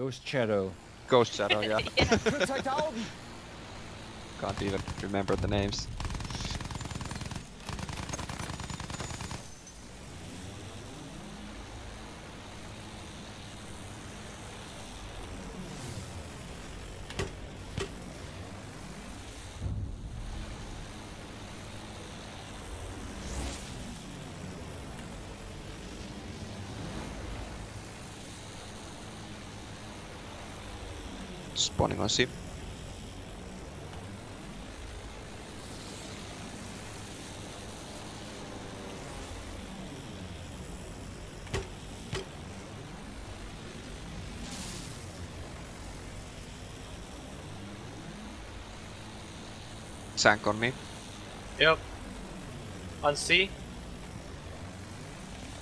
Ghost Shadow. Ghost Shadow, yeah. Can't even remember the names. Spawning on ship. Sank on me. Yep. On C.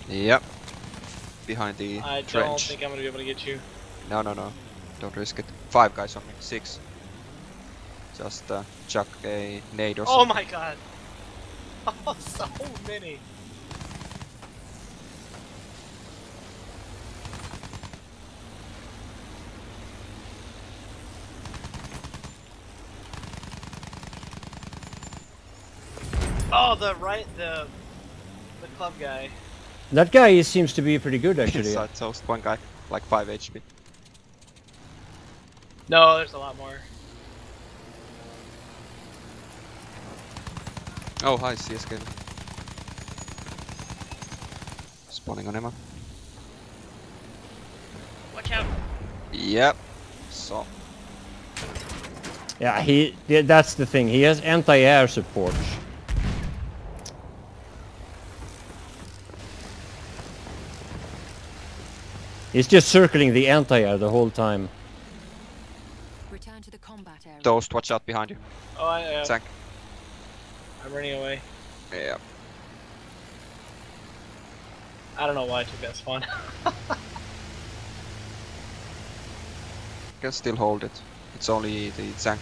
Yep. Behind the trench. I don't think I'm gonna be able to get you. No, no, no. Don't risk it. 5 guys on me. 6. Just chuck a nade or something. Oh my god! Oh, so many! Oh, the club guy. That guy seems to be pretty good actually. Side toast, one guy, like 5 HP. No, there's a lot more. Oh, hi, CSK. Spawning on Emma. Watch out. Yep. So. Yeah, that's the thing. He has anti-air support. He's just circling the anti-air the whole time. Toast, watch out behind you. Oh, I am. Sank. I'm running away. Yeah. I don't know why I took that spawn. Can still hold it. It's only the Sank.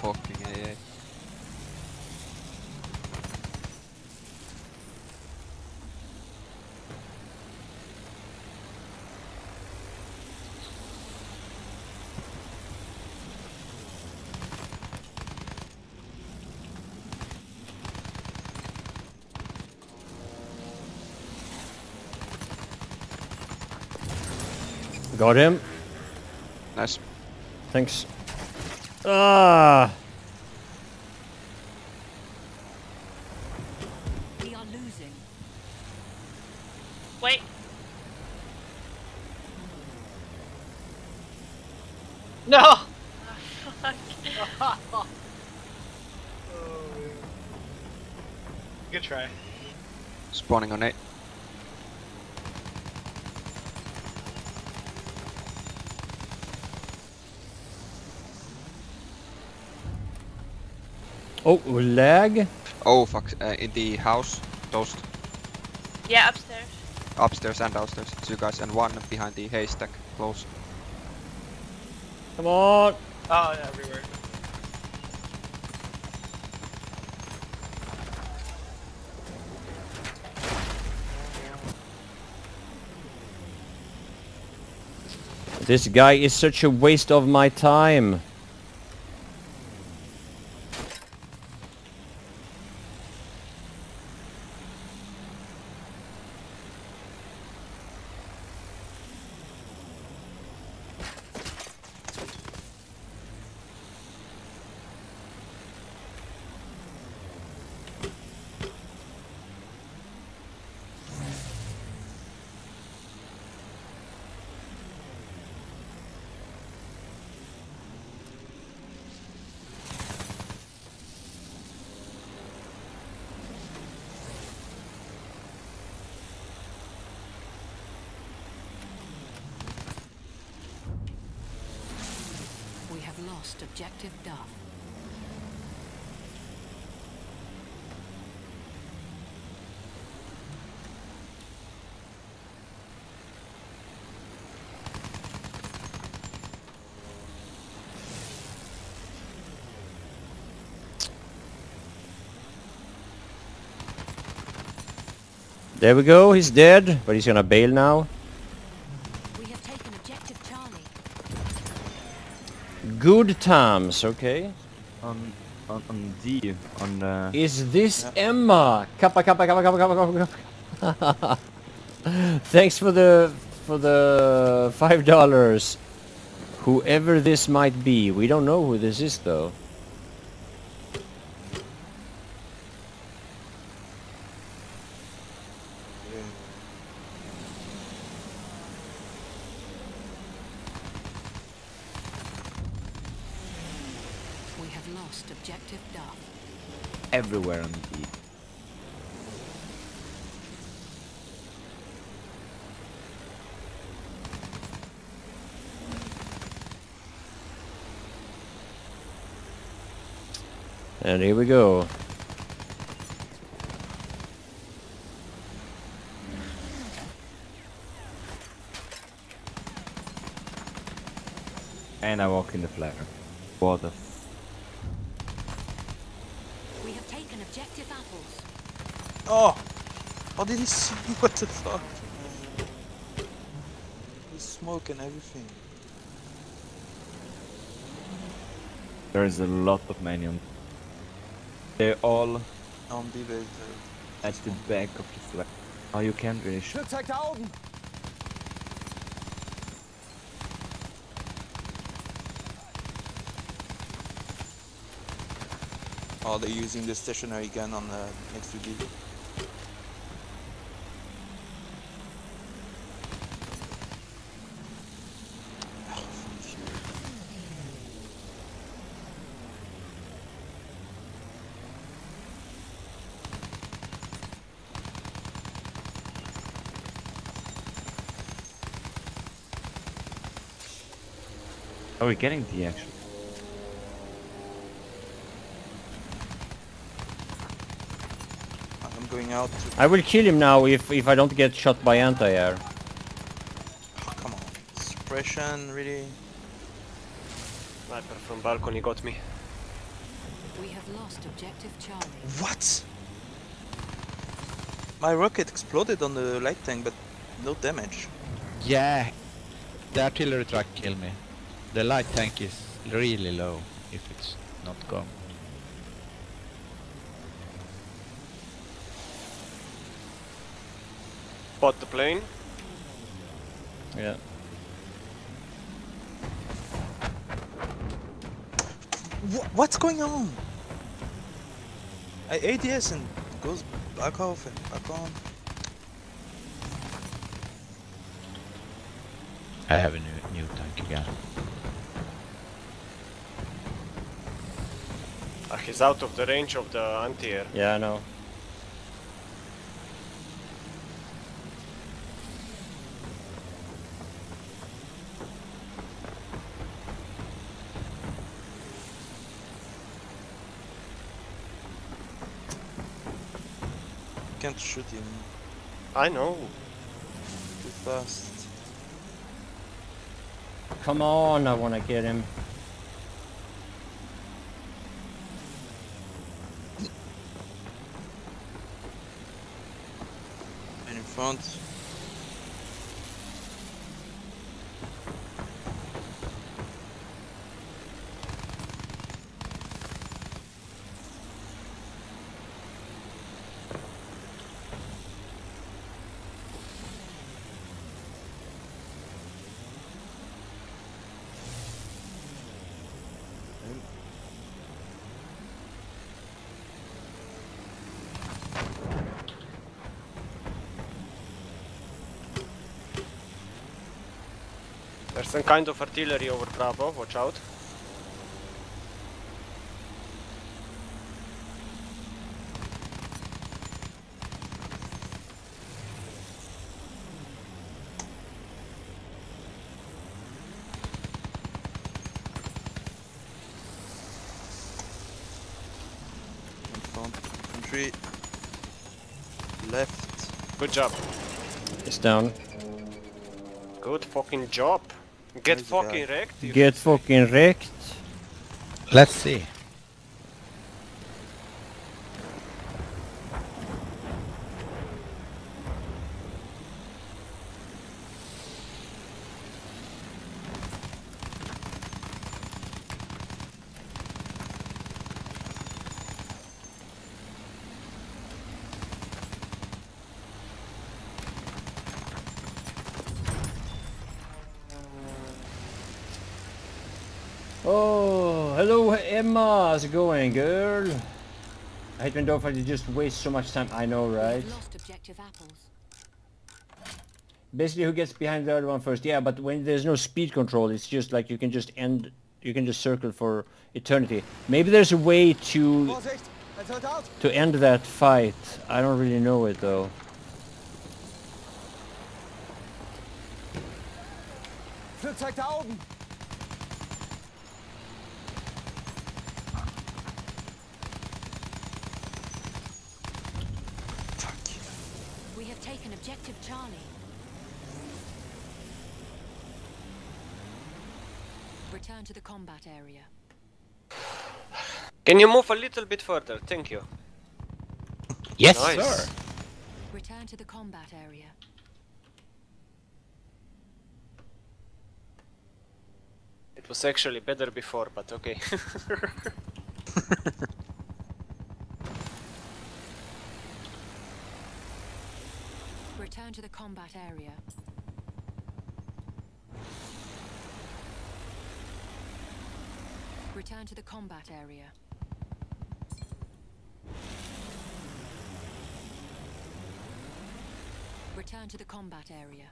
Fucking AA. Got him. Nice. Thanks. Ah. We are losing. Wait. No. Fuck. Oh, good try. Spawning on it. Oh, lag. Oh, fuck. In the house. Toast. Yeah, upstairs. Upstairs and downstairs. 2 guys and 1 behind the haystack. Close. Come on. Oh, yeah, everywhere. This guy is such a waste of my time. lost objective Duff. There we go, he's dead, but he's gonna bail now. We have taken objective Charlie. Good times, okay. Is this Emma? Kappa kappa kappa kappa kappa kappa. Thanks for the $5. Whoever this might be, we don't know who this is though. Everywhere on the beat. And here we go. And I walk in the flare. What the Oh! Oh, did he see? What the fuck? There's smoke and everything. There is a lot of minions. They're all on the way at the back of the flag. Oh, you can't really shoot. Oh, they're using the stationary gun on the next to Gigi. Are we getting the action? I'm going out. I will kill him now if I don't get shot by anti-air. Oh, come on, suppression really. Sniper from balcony got me. We have lost objective Charlie. What? My rocket exploded on the light tank, but no damage. Yeah, the artillery truck killed me. The light tank is really low if it's not gone. Spot the plane. Yeah. What's going on? I ADS and goes back off and back on. I have a new tank again. He's out of the range of the anti-air. Yeah, I know. Can't shoot him. I know. Too fast. Come on, I wanna get him. Front. There's some kind of artillery over Bravo, watch out. left. Good job. He's down. Good fucking job. Get fucking wrecked. Get fucking wrecked. Let's see. Oh, hello Emma, how's it going, girl? I hate when dogfights just waste so much time. I know, right? Lost objective apples. Basically, who gets behind the other one first? Yeah, but when there's no speed control, it's just like you can just end, you can just circle for eternity. Maybe there's a way to end that fight. I don't really know it though. Objective Charlie. Return to the combat area. Can you move a little bit further? Thank you. Yes, nice, sir. Return to the combat area. It was actually better before, but okay. Return to the combat area. Return to the combat area. Return to the combat area.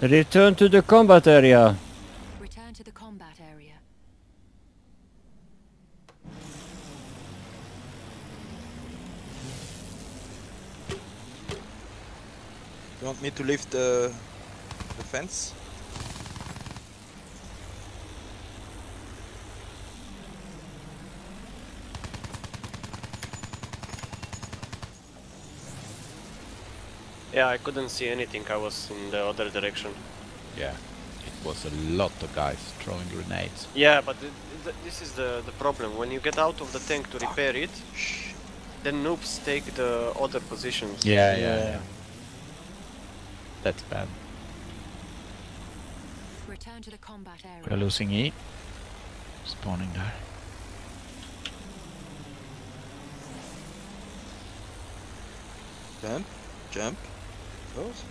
Return to the combat area. Return to the combat area. You want me to lift the fence? Yeah, I couldn't see anything. I was in the other direction. Yeah, it was a lot of guys throwing grenades. Yeah, but this is the problem. When you get out of the tank to repair it, the noobs take the other positions. Yeah. That's bad. Return to the combat area. We're losing E. Spawning there. Jump. Close.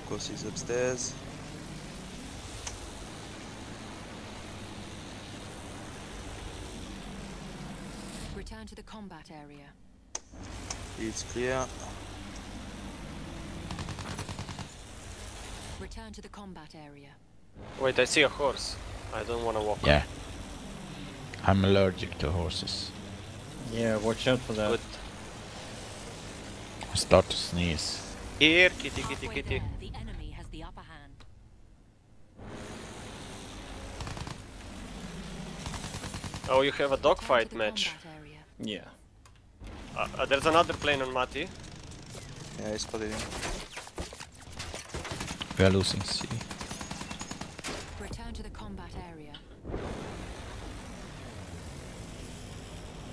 Of course, he's upstairs. Return to the combat area. It's clear. Return to the combat area. Wait, I see a horse. I don't want to walk. Yeah. I'm allergic to horses. Yeah, watch out for that. Good. I start to sneeze. Here, kitty. There, the enemy has the upper hand. Oh, you have a dogfight match. Yeah. There's another plane on Mati. Yeah, I spotted him. We are losing C. Return to the combat area.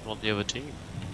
Not the other team.